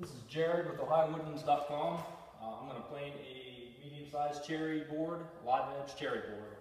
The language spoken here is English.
This is Jared with OhioWoodlands.com. I'm going to plane a medium-sized cherry board, 11-inch cherry board.